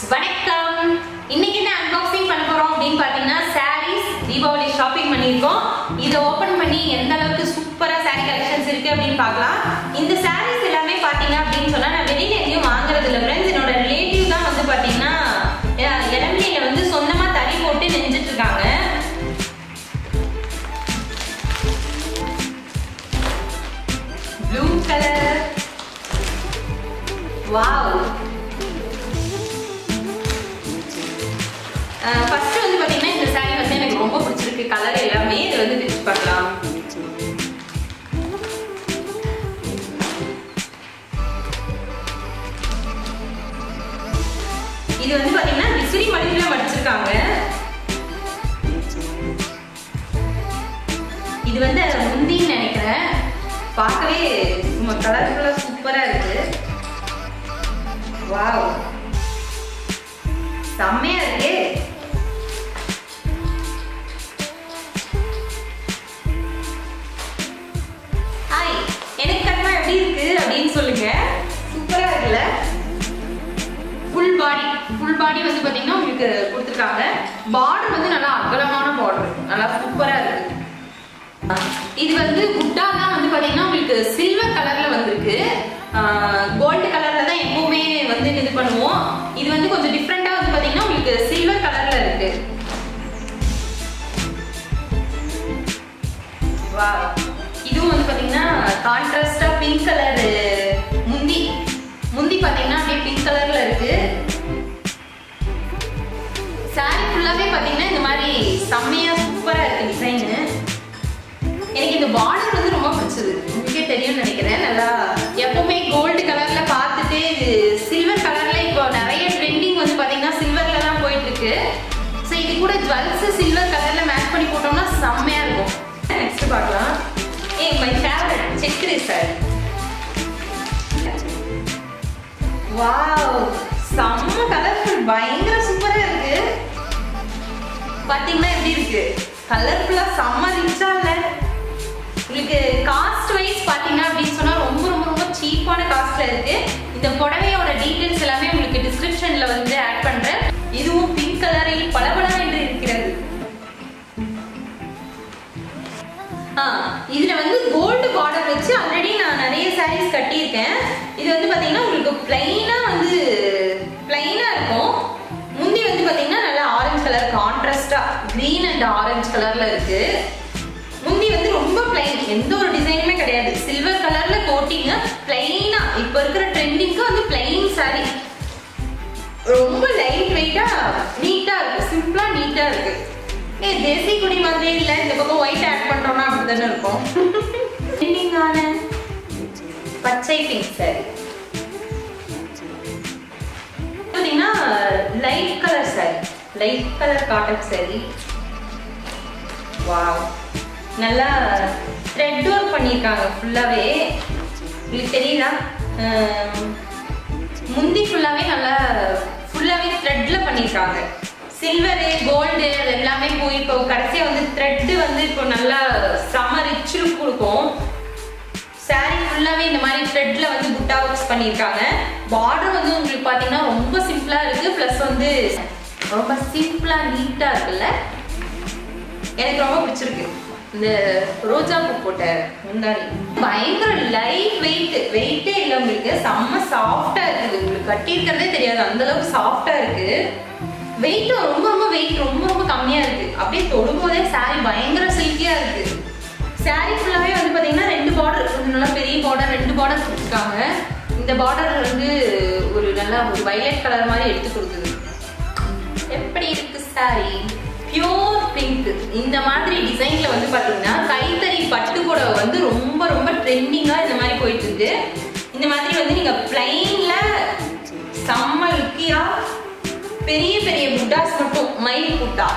Deepawali shopping super sari collection सूपरा silver colour gold colour silver colour pink colour मुंदी मुंदी pink colour sari पाती super design border வந்து ரொம்ப பிடிச்சது உங்களுக்கு தெரியும் நினைக்கிறேன் நல்லா எப்பவுமே கோல்ட் கலர்ல பார்த்துட்டு சில்வர் கலர்ல இப்போ நிறைய ட்ரெண்டிங் வந்து பாத்தீங்கன்னா சில்வர்ல தான் போயிட்டு இருக்கு சோ இது கூட ஜுவல்ஸ் சில்வர் கலர்ல மேட்ச் பண்ணி போட்டோம்னா செமையா இருக்கும் நெக்ஸ்ட் பார்க்கலாம் ஏய் மை ஃபேவரட் செக்கரி சார் வாவ் செம்ம கலர்ஃபுல் பயங்கர சூப்பரா இருக்கு பாத்தீங்களா எப்படி இருக்கு கலர்ஃபுல்லா செம்ம ரிச்சா இல்ல காஸ்ட் வைஸ் பாத்தீங்கன்னா அப்படி சொன்னா ரொம்ப ரொம்ப ரொம்ப சீப்பான காஸ்ட்ல இருக்கு இந்த புடவையோட டீடைல்ஸ் எல்லாமே உங்களுக்கு டிஸ்கிரிப்ஷன்ல வந்து ஆட் பண்றேன் இதுவும் பிங்க் கலரில் பளபளவென்று இருக்கிறது இதுல வந்து கோல்ட் பார்டர் வச்சு ஆல்ரெடி நான் நிறைய சாரீஸ் கட்டி இருக்கேன் இது வந்து பாத்தீங்கன்னா உங்களுக்கு ப்ளைனா இருக்கும் முந்தி வந்து பாத்தீங்கன்னா நல்ல ஆரஞ்சு கலர் கான்ட்ராஸ்டா green and orange கலர்ல இருக்கு முந்தி வந்து ரொம்ப ப்ளைன் எந்த ஒரு டிசைனுமே கிடையாது சில்வர் கலர்ல கோட்டிங் ப்ளைனா இப்ப இருக்கிற ட்ரெண்டிங்க்கு வந்து ப்ளைன் saree ரொம்ப லைட் வெயிட்டா நீட்டா இருக்கு சிம்பிளா நீட்டா இருக்கு ஏ தேசி குடி மாதிரி இல்ல இந்த பக்கம் white add பண்றோம்னா அப்படிதானே இருக்கும் ட்ரெண்டிங்கான பச்சை pink saree இதுனா light colour cotton saree wow நல்லா த்ரெட் வர்க் பண்ணிருக்காங்க ஃபுல்லாவே உங்களுக்கு தெரியுதா முந்தி ஃபுல்லாவே நல்லா ஃபுல்லாவே த்ரெட்ல பண்ணிருக்காங்க சில்வர் கோல்ட் எல்லாமே போய் இப்போ கடைசியா வந்து த்ரெட் வந்து இப்போ நல்லா செம ரிச் லுக் கொடுக்கும் saree ஃபுல்லாவே இந்த மாதிரி த்ரெட்ல வந்து புட்டா வர்க்ஸ் பண்ணிருக்காங்க border வந்து உங்களுக்கு பாத்தீங்கன்னா ரொம்ப சிம்பிளா இருக்கு ப்ளஸ் வந்து ரொம்ப சிம்பிளா நீட்டா இருக்குல்ல எனக்கு ரொம்ப பிடிச்சிருக்கு இந்த ரோஜா பூ போட்ட முந்தாணி பயங்கர லைட் வெயிட்டே இல்ல உங்களுக்கு செம்ம சாஃப்ட்டா இருக்கு உங்களுக்கு கட்டி இருக்கதே தெரியாது அந்த அளவுக்கு சாஃப்ட்டா இருக்கு வெயிட் ரொம்ப ரொம்ப கம்மியா இருக்கு அப்படியே தொடும்போதே saree பயங்கர சில்கியா இருக்கு saree ஃபுல்லாவே வந்து பாத்தீங்கன்னா ரெண்டு border நல்ல பெரிய border ரெண்டு border கொடுத்திருக்காங்க இந்த border வந்து ஒரு நல்ல ஒரு violet கலர் மாதிரி எடுத்து கொடுக்குது எப்படி இருக்கு saree பியூர் பிங்க் இந்த மாதிரி டிசைன்ல வந்து பாத்தீங்கன்னா கைத்தறி பட்டு கூட வந்து ரொம்ப ரொம்ப ட்ரெண்டிங்கா இந்த மாதிரி போயிட்டு இருக்கு இந்த மாதிரி வந்து நீங்க ப்ளைன்ல செம்ம லுக்கியா பெரிய பெரிய புட்டாஸ் மட்டும் மயில் புட்டா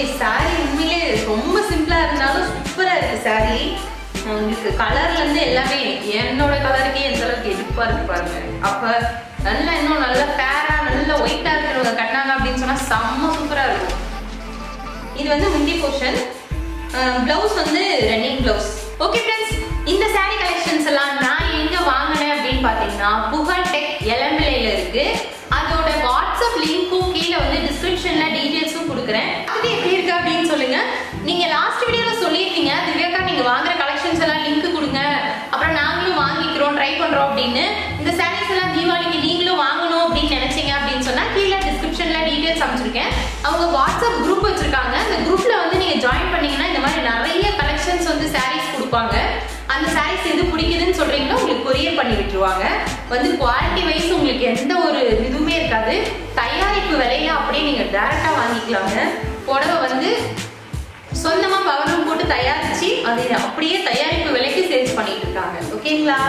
ஏய் saree உண்மையிலே ரொம்ப சிம்பிளா இருந்தாலும் சூப்பரா இருக்கு saree உங்களுக்கு கலர்ல இருந்து எல்லாமே என்னோட கலருக்கு எந்த அளவுக்கு எடுப்பா இருக்கு பாருங்க அப்ப நல்லா இன்னும் நல்லா ஃபேரா நல்லா ஒயிட்டா இருக்குறவங்க கட்டாங்க அப்படினு சொன்னா செம்ம சூப்பரா இருக்கும் இது வந்து முந்தி போர்ஷன் ப்лауஸ் வந்து ரன்னிங் ப்лауஸ் ஓகே फ्रेंड्स இந்த saree கலெக்ஷன்ஸ் எல்லாம் நான் எங்க வாங்குனேன் அப்படினு பாத்தீங்கன்னா புகர் டெக் எலம்பிலையில இருக்கு. அதோட வாட்ஸ்அப் லிங்க்கும் கீழ வந்து டிஸ்கிரிப்ஷன்ல டீடைல்ஸும் கொடுக்கிறேன். அது எப்படி இருக்கு அப்படினு சொல்லுங்க. நீங்க லாஸ்ட் வீடியோல சொல்லிருக்கீங்க திவ்யாக்கா நீங்க வாங்குற கலெக்ஷன்ஸ் எல்லாம் லிங்க் கொடுங்க. அப்புறம் நாங்களும் வாங்கிக்கிறோம் ட்ரை பண்றோம் அப்படினு இந்த சாரீஸ் எல்லாம் தீபாவளிக்கு நீங்களும் வாங்கணும் அப்படி நினைச்சீங்க அப்படினு சொன்னா கீழ டிஸ்கிரிப்ஷன்ல டீடைல்ஸ் அனுப்பிச்சிருக்கேன். அவங்க வாட்ஸ்அப் குரூப் வச்சிருக்காங்க. அந்த குரூப்ல வந்து நீங்க ஜாயின் பண்ணீங்கன்னா இந்த மாதிரி நிறைய கலெக்ஷன்ஸ் வந்து சாரீஸ் கொடுப்பாங்க. அந்த சாரீஸ் எது பிடிக்குதுன்னு சொல்றீங்களோ உங்களுக்கு கொரியர் பண்ணி விட்டுருவாங்க. வந்து குவாலிட்டி வைஸ் உங்களுக்கு எந்த ஒரு இதுவுமே இருக்காது. தயாரிப்பு விலையில அப்படியே நீங்க டைரக்டா வாங்கிக்கலாங்க. புடவை வந்து சொந்தமா பவர் ரூம் போட்டு தயாரிச்சு அதை அப்படியே தயாரிப்பு விலைக்கு சேல்ஸ் பண்ணிட்டு இருக்காங்க. ஓகேங்களா?